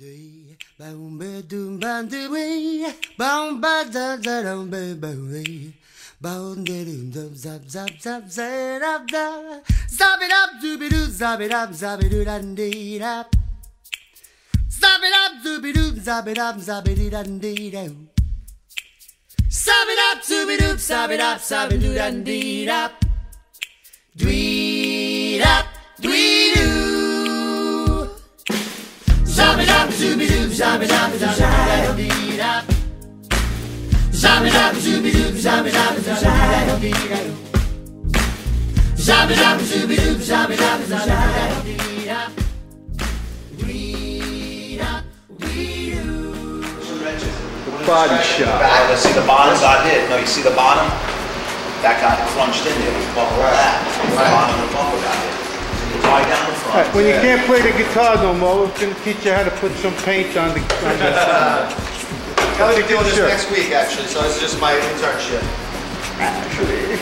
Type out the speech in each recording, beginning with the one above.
Zab it up, see the bottoms I did. No, you see the bottom? That got crunched in there. We buckled that. The bottom of the buckle got it. Right down the front. Right, well, you can't play the guitar no more. We're going to teach you how to put some paint on the I'll be doing this next week, actually, so it's just my internship. Actually.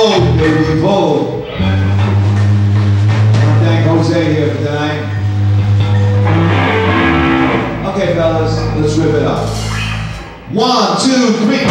Bold, baby, bold. I want to thank Jose here for tonight. Okay, fellas, let's rip it up. 1, 2, 3.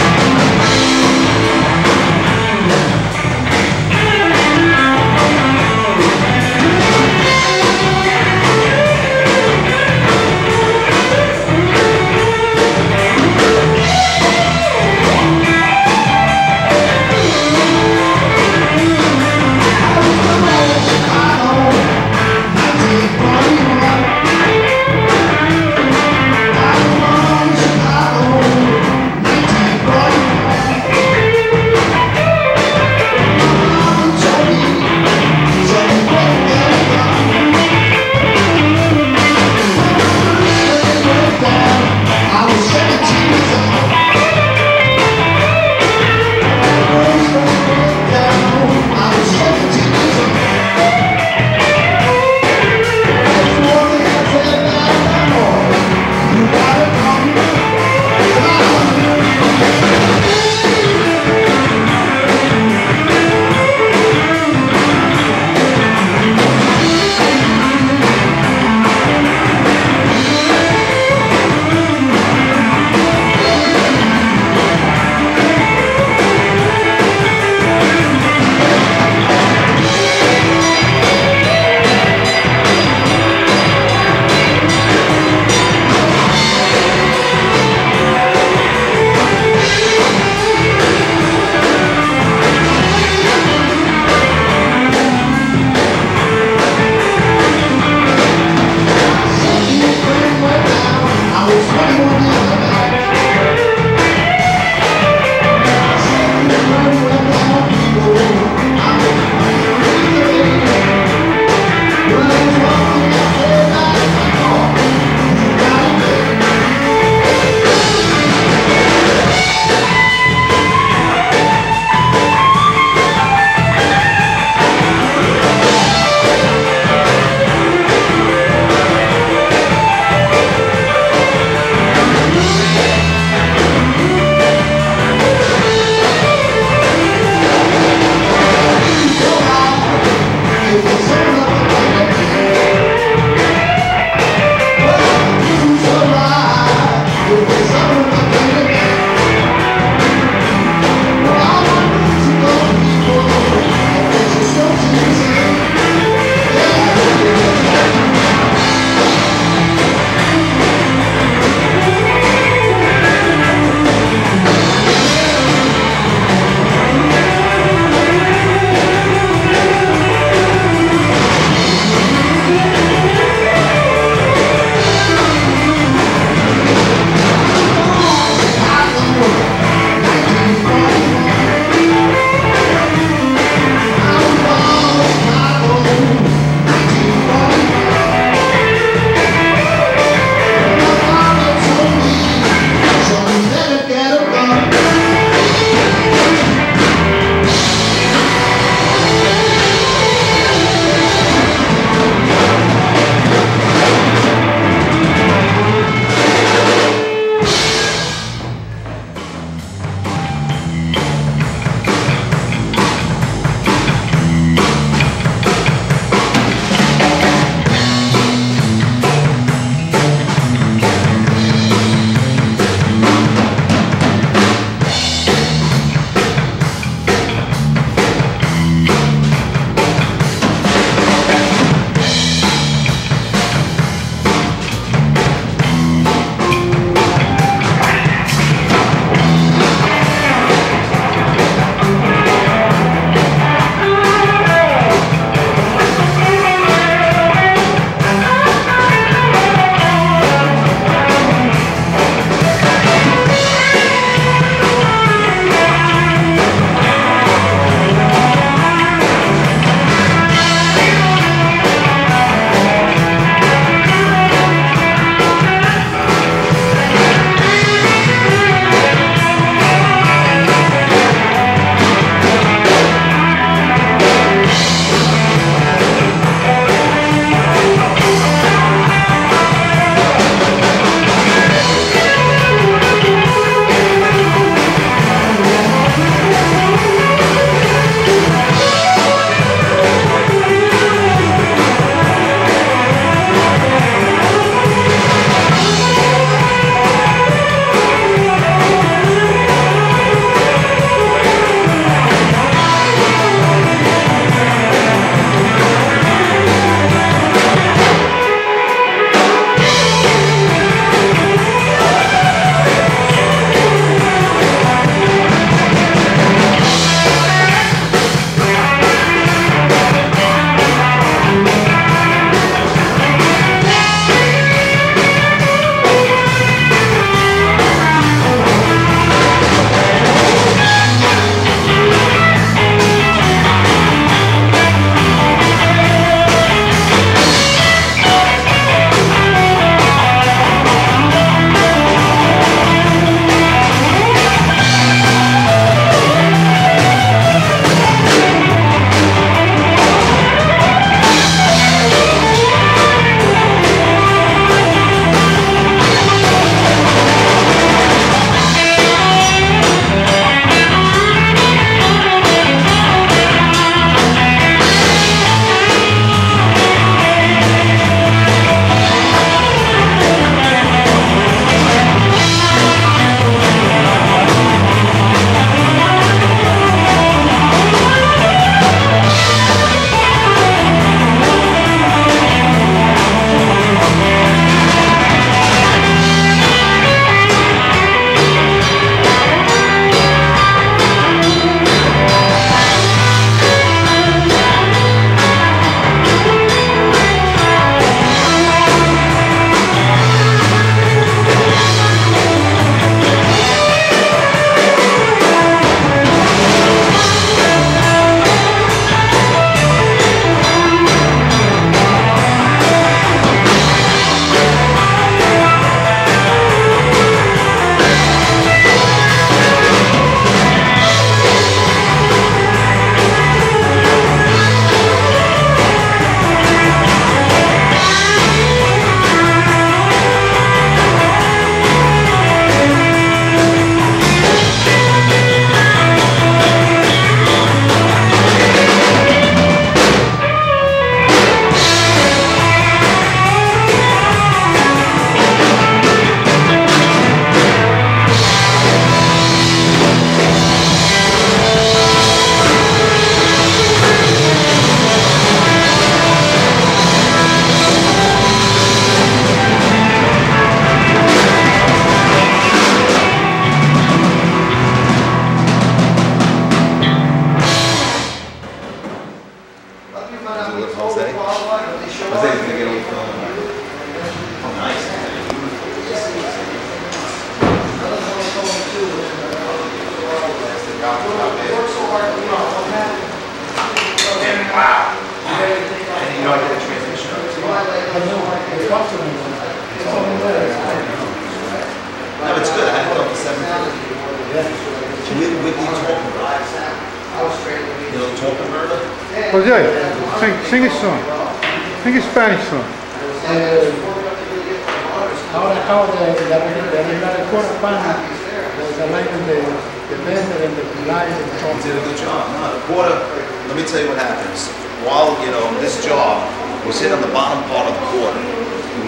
Jose, sing a song. Sing a Spanish song. Ahora acabo de arreglar el cuerpo pana del aire de vender and the light and the You did a good job. No, the quarter, let me tell you what happens. While, you know, this job was hit on the bottom part of the quarter.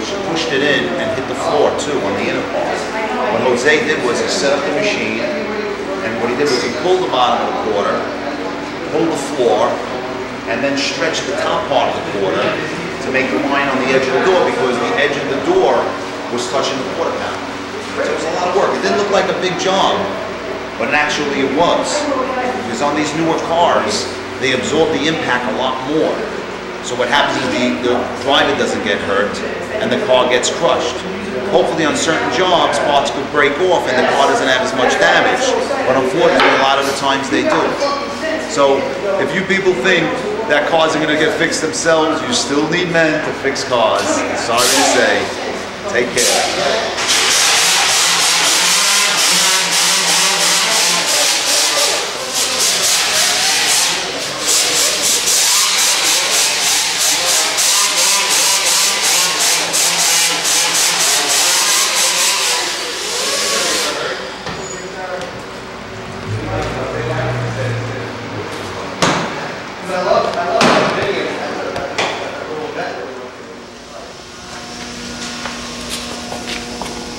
She pushed it in and hit the floor, too, on the inner part. What Jose did was he set up the machine, and what he did was he pulled the bottom of the quarter, pulled the floor, and then stretch the top part of the quarter to make the line on the edge of the door, because the edge of the door was touching the quarter pound. So it was a lot of work. It didn't look like a big job, but actually it was. Because on these newer cars, they absorb the impact a lot more. So what happens is the driver doesn't get hurt and the car gets crushed. Hopefully on certain jobs, parts could break off and the car doesn't have as much damage. But unfortunately, a lot of the times they do. So if you people think that cars are going to get fixed themselves, you still need men to fix cars. Sorry to say. Take care.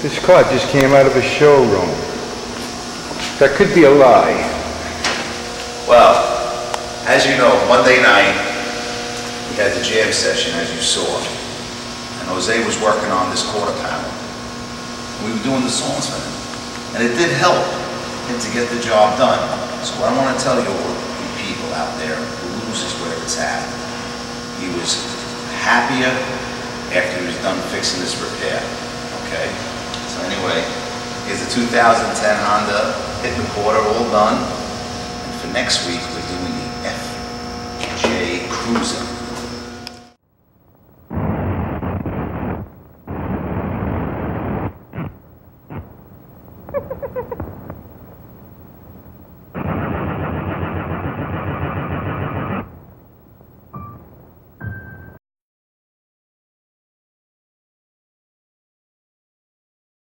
This car just came out of a showroom. That could be a lie. Well, as you know, Monday night, we had the jam session, as you saw. And Jose was working on this quarter panel. We were doing the songs for him. And it did help him to get the job done. So what I want to tell you all the people out there who loses where it's at, he was happier after he was done fixing this repair, okay? So anyway, here's a 2010 Honda hit the quarter, all done. And for next week, we're doing the FJ Cruiser.